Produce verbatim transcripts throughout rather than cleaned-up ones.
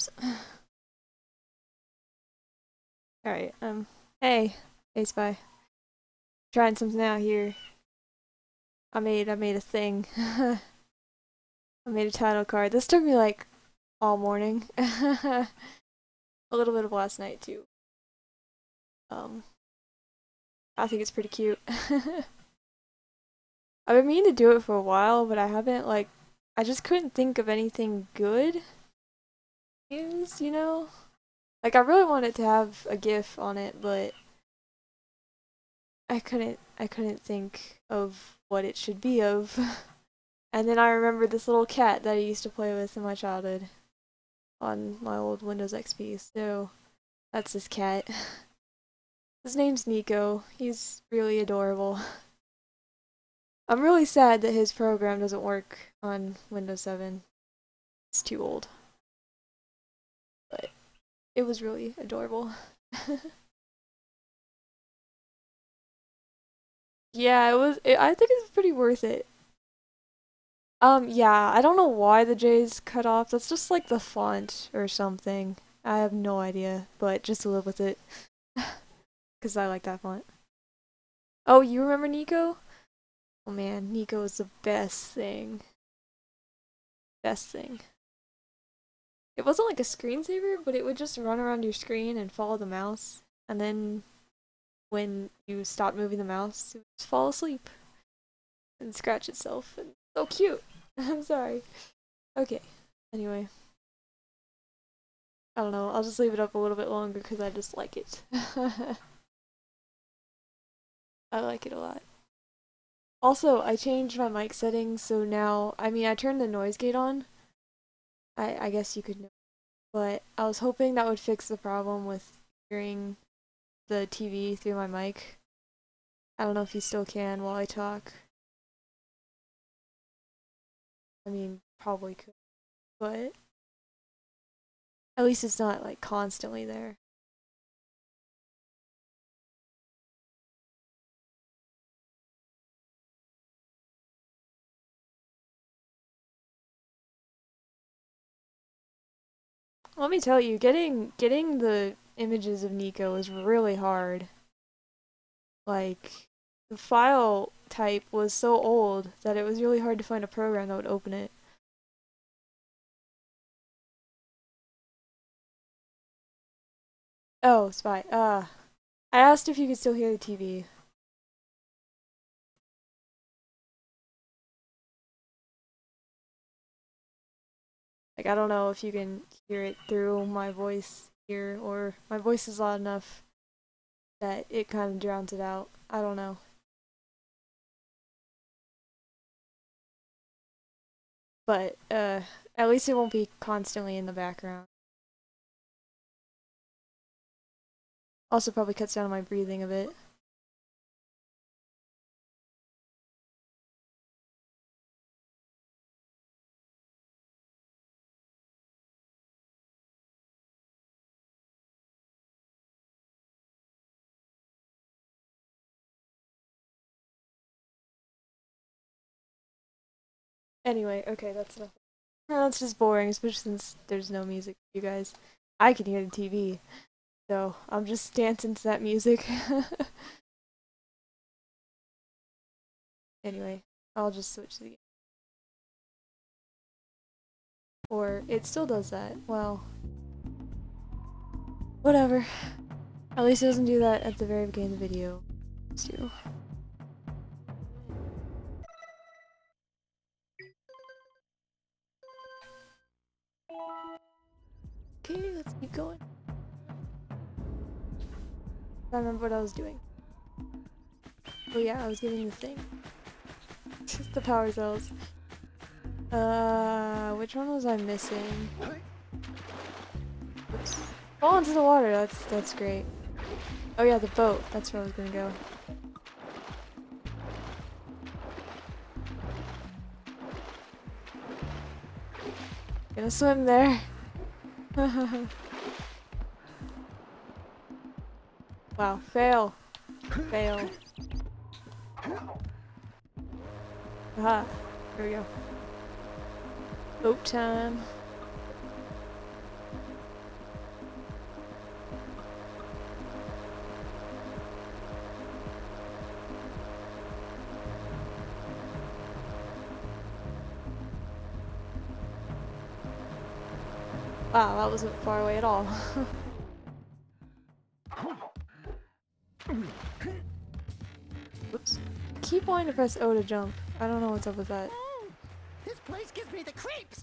Oops. Alright, um, hey, hey Spy. Trying something out here. I made, I made a thing. I made a title card. This took me like all morning. A little bit of last night too. Um, I think it's pretty cute. I've been meaning to do it for a while, but I haven't, like, I just couldn't think of anything good to use, you know? Like, I really wanted to have a GIF on it, but I couldn't, I couldn't think of what it should be of. And then I remembered this little cat that I used to play with in my childhood on my old Windows X P, so that's this cat. His name's Neko. He's really adorable. I'm really sad that his program doesn't work on Windows seven. It's too old. But it was really adorable. Yeah, it was. It, I think it's pretty worth it. Um, yeah, I don't know why the J's cut off. That's just like the font or something. I have no idea, but just live with it. Because I like that font. Oh, you remember Neko? Oh man, Neko is the best thing. Best thing. It wasn't like a screensaver, but it would just run around your screen and follow the mouse. And then when you stopped moving the mouse, it would just fall asleep. And scratch itself. And so cute! I'm sorry. Okay, anyway. I don't know, I'll just leave it up a little bit longer because I just like it. I like it a lot. Also, I changed my mic settings, so now, I mean, I turned the noise gate on. I, I guess you could know. But I was hoping that would fix the problem with hearing the T V through my mic. I don't know if you still can while I talk. I mean, probably could, but at least it's not, like, constantly there. Let me tell you, getting getting the images of Neko was really hard. Like, the file type was so old that it was really hard to find a program that would open it. Oh, Spy. Uh, I asked if you could still hear the T V. Like, I don't know if you can hear it through my voice here, or my voice is loud enough that it kind of drowns it out. I don't know. But, uh, at least it won't be constantly in the background. Also probably cuts down on my breathing a bit. Anyway, okay, that's enough. That's just boring, especially since there's no music for you guys. I can hear the T V, so I'm just dancing to that music. Anyway, I'll just switch to the game. Or, it still does that. Well, whatever. At least it doesn't do that at the very beginning of the video. Let's do. Okay, let's keep going. I remember what I was doing. Oh yeah, I was getting the thing. Just the power cells. Uh, which one was I missing? Oops. Fall into the water, that's that's great. Oh yeah, the boat, that's where I was gonna go. Gonna swim there. Wow, fail. Fail. Aha, here we go. Boat time. Wow, that wasn't far away at all. Oops. Keep wanting to press O to jump. I don't know what's up with that. Mm, this place gives me the creeps!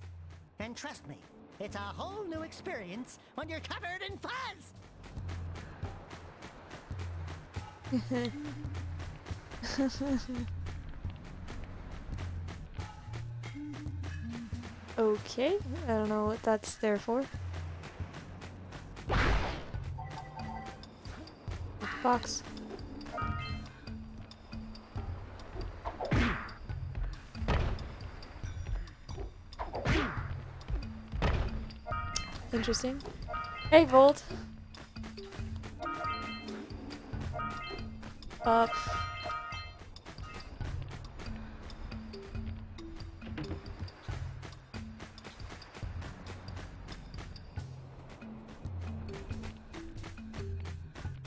And trust me, it's a whole new experience when you're covered in fuzz! Okay, I don't know what that's there for. Box. Interesting. Hey, Volt! Up.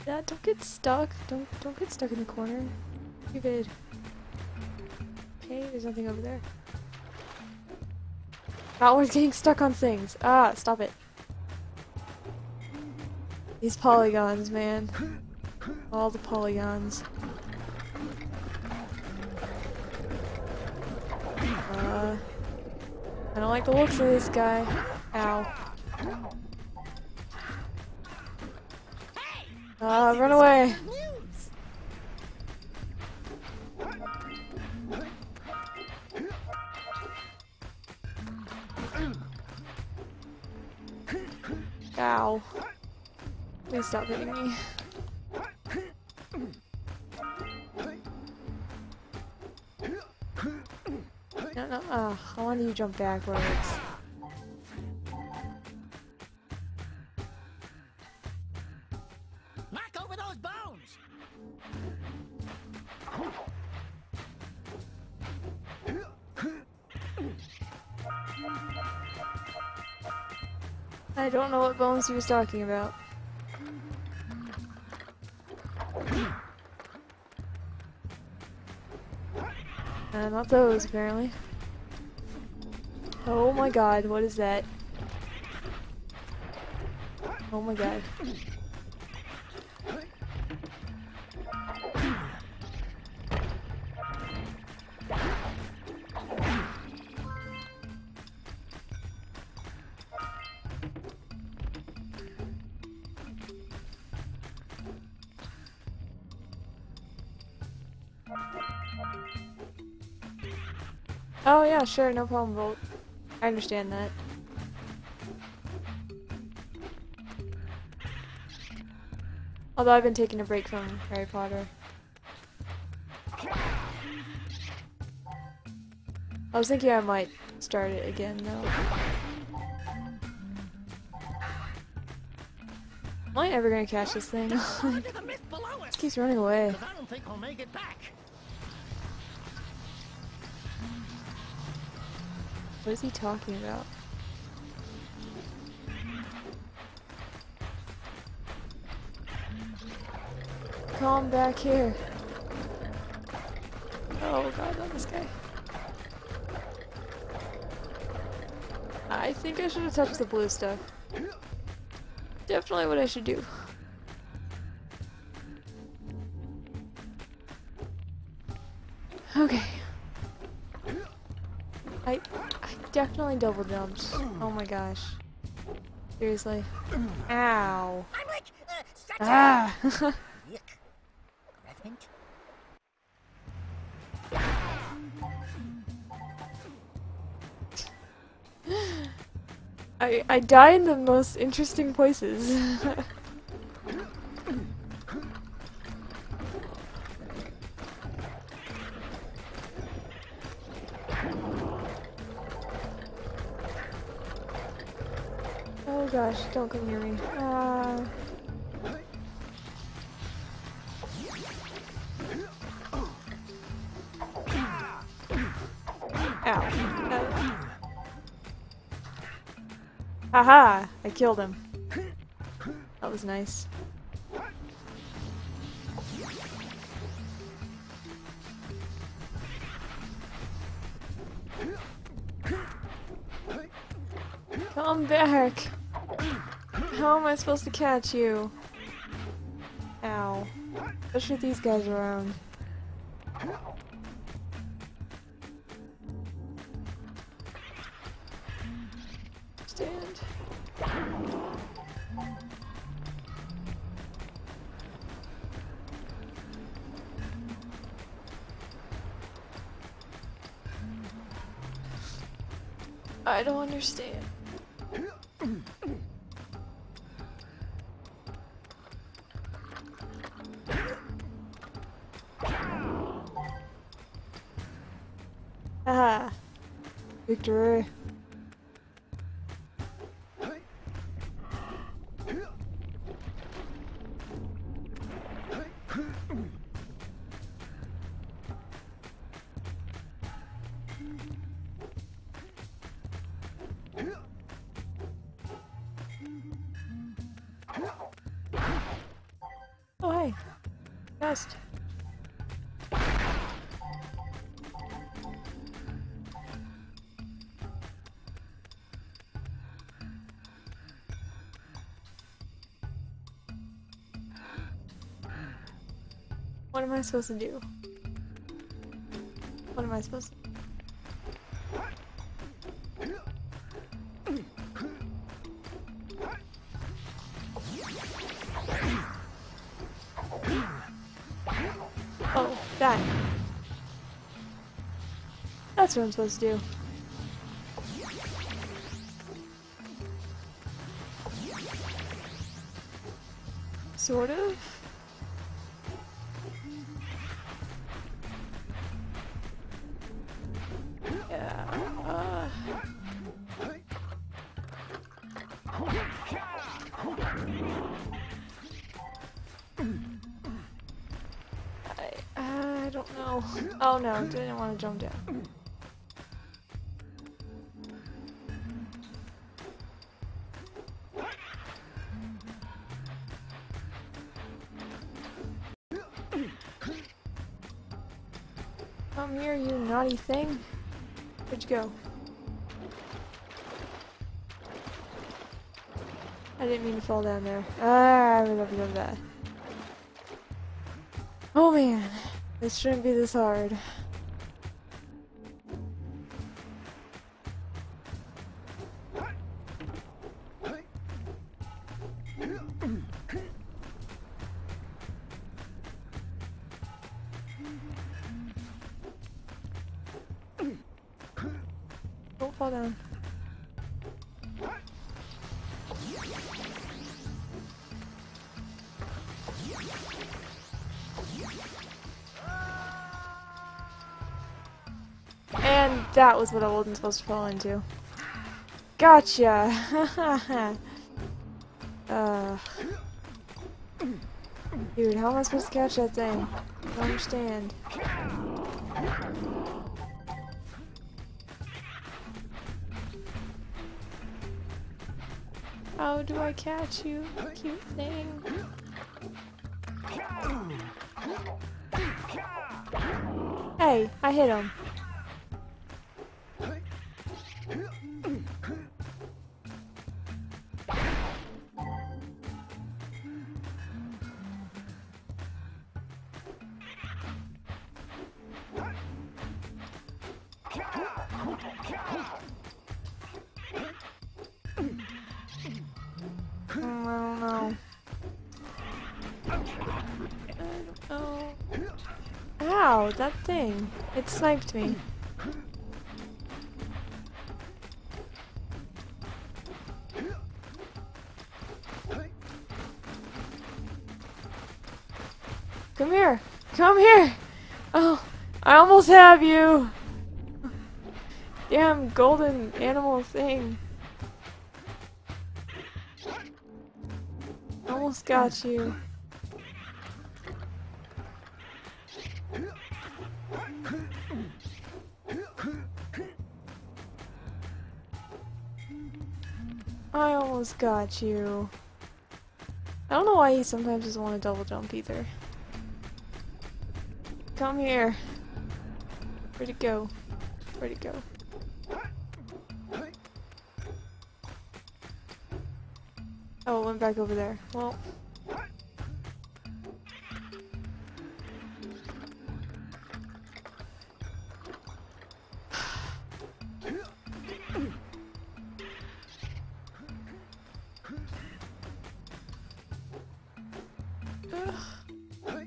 Yeah, don't get stuck. Don't don't get stuck in the corner. Stupid. Okay, there's nothing over there. Not worth getting stuck on things. Ah, stop it. These polygons, man. All the polygons. Uh, I don't like the looks of this guy. Ow. Uh, run away! Ow. Please stop hitting me. No, no, uh, I want you to jump backwards. I don't know what bones he was talking about. Uh, not those, apparently. Oh my god, what is that? Oh my god. Oh yeah, sure, no problem, Volt. I understand that. Although I've been taking a break from Harry Potter. I was thinking I might start it again, though. Am I ever gonna catch this thing? It keeps running away. I don't think we'll make it back. What is he talking about? Come back here. Oh god, not this guy. I think I should have touched the blue stuff. Definitely what I should do. Okay. I I definitely double jumped. Oh my gosh. Seriously. Ow. I'm like, uh, shut ah. Up. I I die in the most interesting places. Oh gosh, don't come near me. Uh... Ow. Haha! I killed him. That was nice. Come back! How am I supposed to catch you? Ow. Especially with these guys around. Stand. I don't understand. Haha. Victory. Oh, hey. Best. What am I supposed to do? What am I supposed to do? Oh, die. That's what I'm supposed to do. Sort of? Yeah. Uh... I don't know. Oh no, didn't want to jump down. Come here, you naughty thing. Where'd you go? I didn't mean to fall down there. Ah, I remember that. Oh man, this shouldn't be this hard. Don't fall down. And that was what I wasn't supposed to fall into. Gotcha! uh, dude, how am I supposed to catch that thing? I don't understand. How do I catch you, cute thing? Hey, I hit him. Oh. Ow, that thing. It sniped me. Come here! Come here! Oh, I almost have you! Damn golden animal thing. Almost got you. I almost got you. I don't know why he sometimes doesn't want to double jump either. Come here. Where'd it go? Where'd it go? Oh, it went back over there. Well.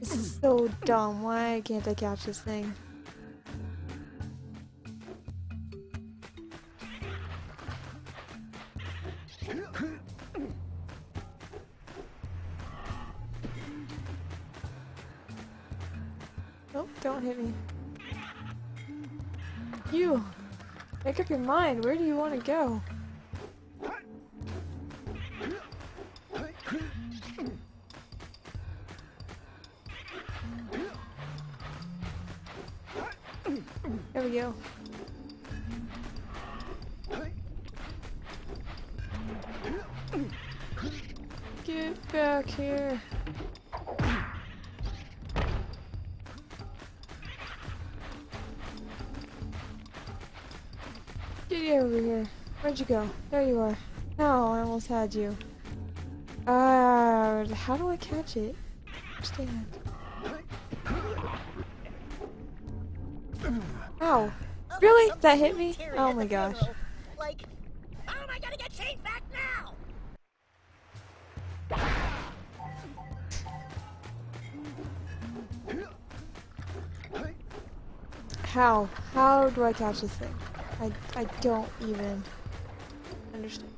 This is so dumb. Why can't I catch this thing? Nope, don't hit me. You! Make up your mind. Where do you want to go? There we go. Get back here. Get over here. Where'd you go? There you are. No, I almost had you. Ah, uh, how do I catch it? Understand. Ow. Oh, really? That hit me? Oh my gosh. Like, how am I gonna get Shane back now? How? How do I catch this thing? I, I don't even understand.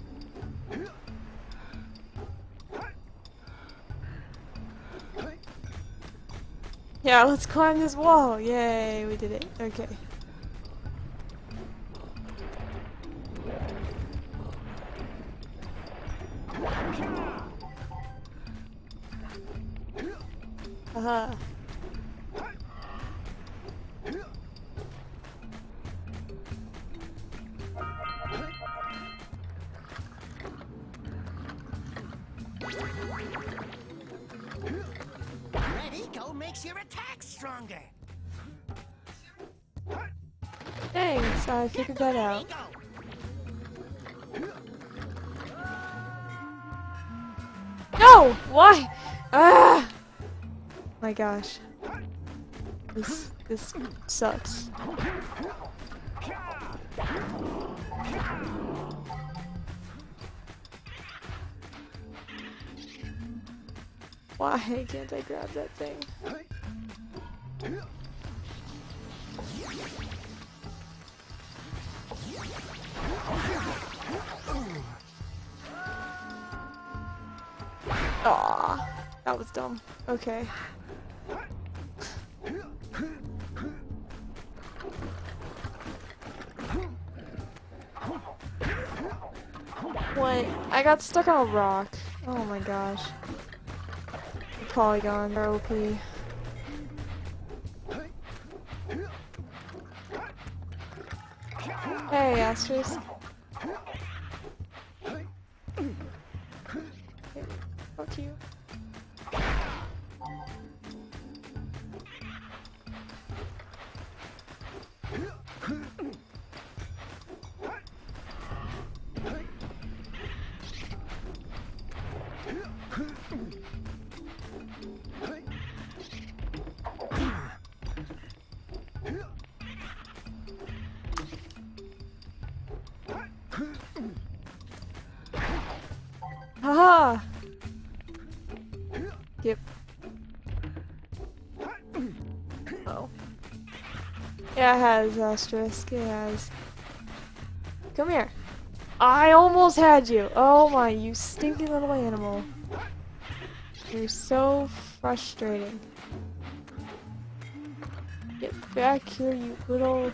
Yeah, let's climb this wall. Yay, we did it. Okay. Uh-huh. Red Eco makes your attack stronger. Thanks, I figured that out. No! Why? Ah! My gosh, this this sucks. Why can't I grab that thing? Aww, that was dumb. Okay. What? I got stuck on a rock. Oh my gosh. The polygons are O P. Hey, Asterisk. Fuck you. Haha! Yep. Oh. Yeah, it has, Asterisk. It has. Come here. I almost had you. Oh my, you stinky little animal. You're so frustrating. Get back here, you little.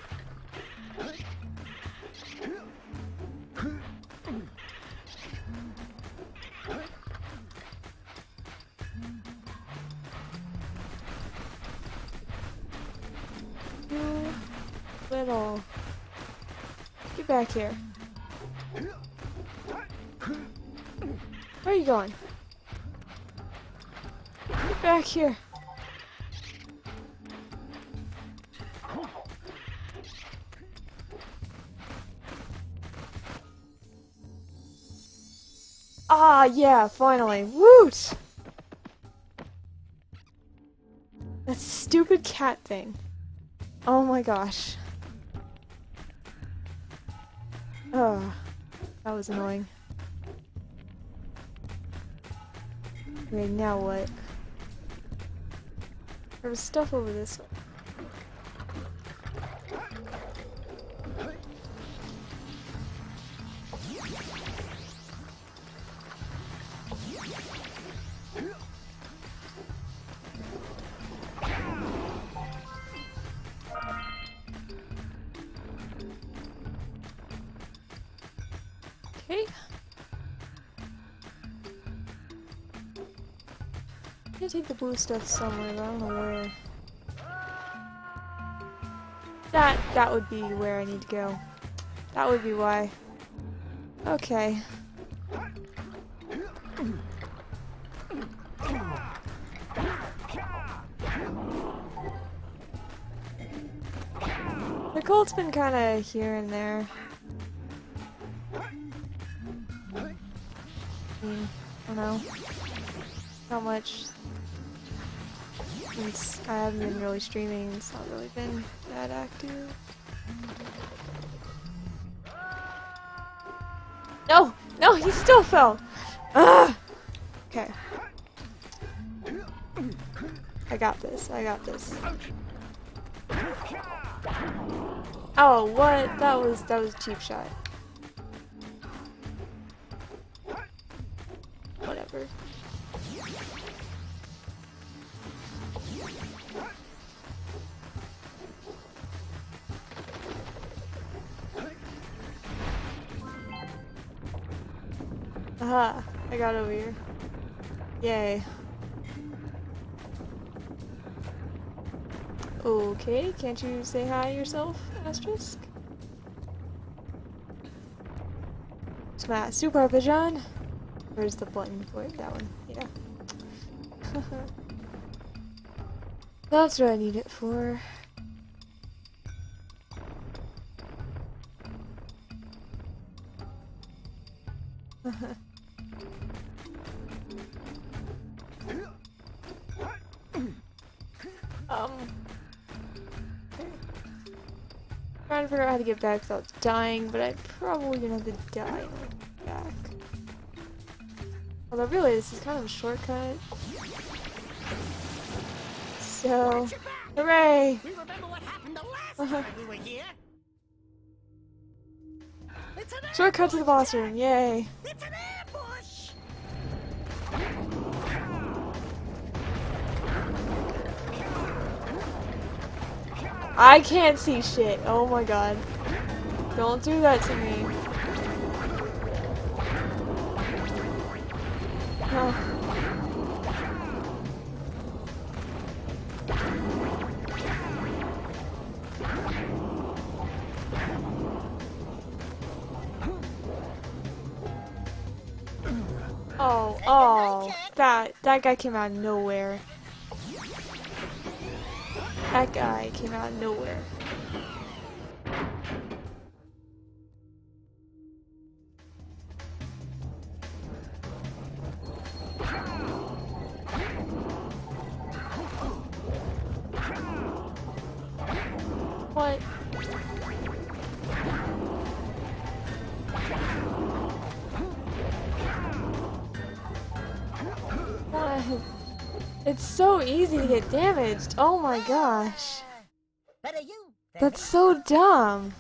Little. Get back here. Where are you going? Get back here. Ah, yeah, finally. Woot! That stupid cat thing. Oh my gosh. Oh, that was annoying. Okay, now what? There was stuff over this way. I take the blue stuff somewhere, but I don't know where. That, that would be where I need to go. That would be why. Okay. The cult's been kinda here and there. I mean, I don't know. Not much. Since I haven't been really streaming, it's not really been that active. No! No, he still fell! Ugh! Okay. I got this, I got this. Oh, what? That was, that was a cheap shot. Whatever. Aha, I got over here. Yay. Okay, can't you say hi yourself, asterisk? Smash, super pigeon. Where's the button for it? That one, yeah. That's what I need it for. Um, trying to figure out how to get back without dying, but I'm probably gonna have to die in order to get back. Although really, this is kind of a shortcut. So, hooray! We remember what happened the last time we were here. It's an shortcut to the boss room, yay! It's an ambush. I can't see shit. Oh my god. Don't do that to me. Oh. Oh, oh, that, that guy came out of nowhere. That guy came out of nowhere. What? It's so easy to get damaged. Oh my gosh. That's so dumb.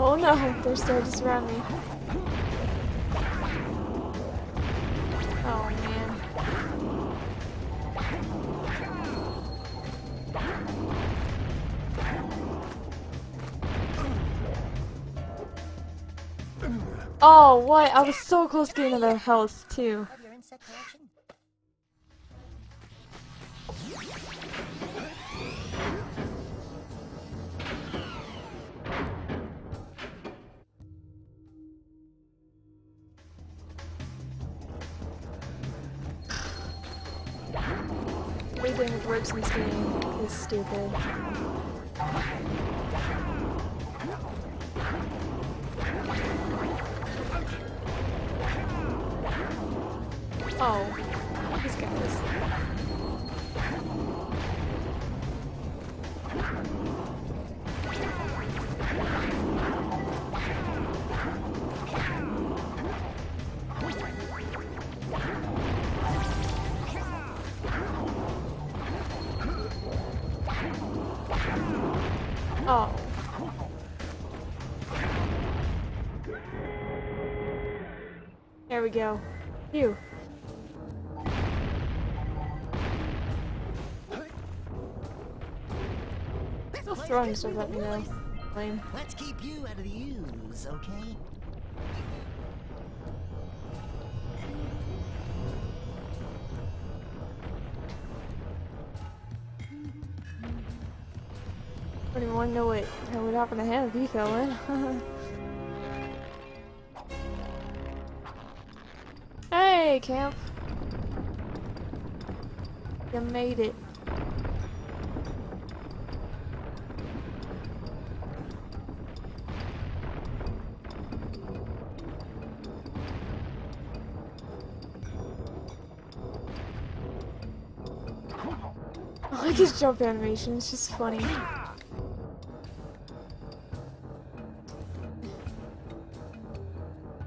Oh no, they're still just around me. Oh man. Oh, what? I was so close to getting another health, too. Everything that works in this game is stupid. Oh, he's got this. Oh. There we go. Phew. Still throwing stuff at me now. Lame. Let's keep you out of the ooze, okay? I don't even want to know what, what would happen to him if he fell in. Hey, Camp! You made it. I like his jump animation, it's just funny.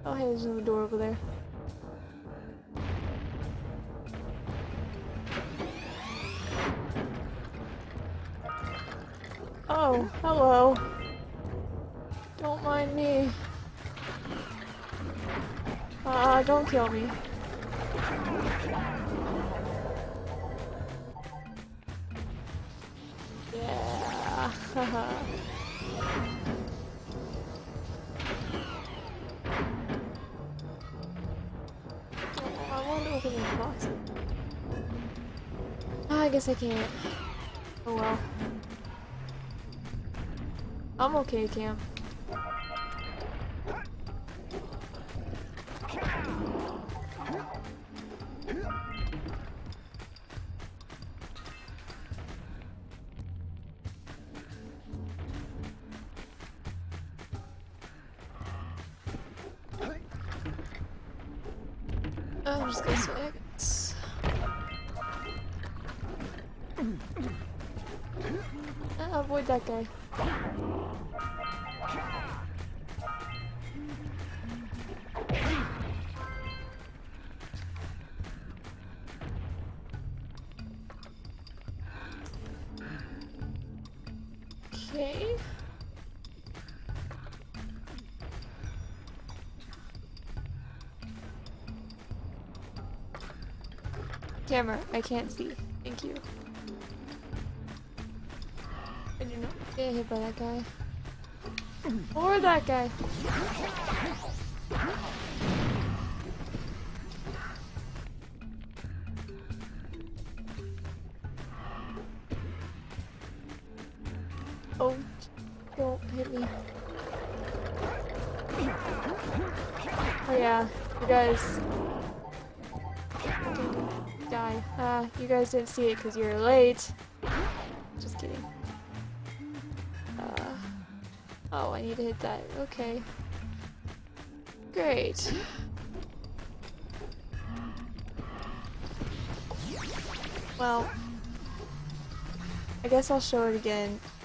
Oh hey, there's another door over there. Oh, hello. Don't mind me. Uh, don't kill me. Yeah, haha. I guess I can't. Oh well. I'm okay, Cam. I'm just gonna swag. Uh, avoid that guy. Okay. Camera, I can't see. Thank you. I did not get hit by that guy. Or that guy. Oh, don't hit me. Oh yeah, you guys die. Ah, uh, you guys didn't see it because you were late. Just kidding. Oh, I need to hit that. Okay. Great. Well, I guess I'll show it again.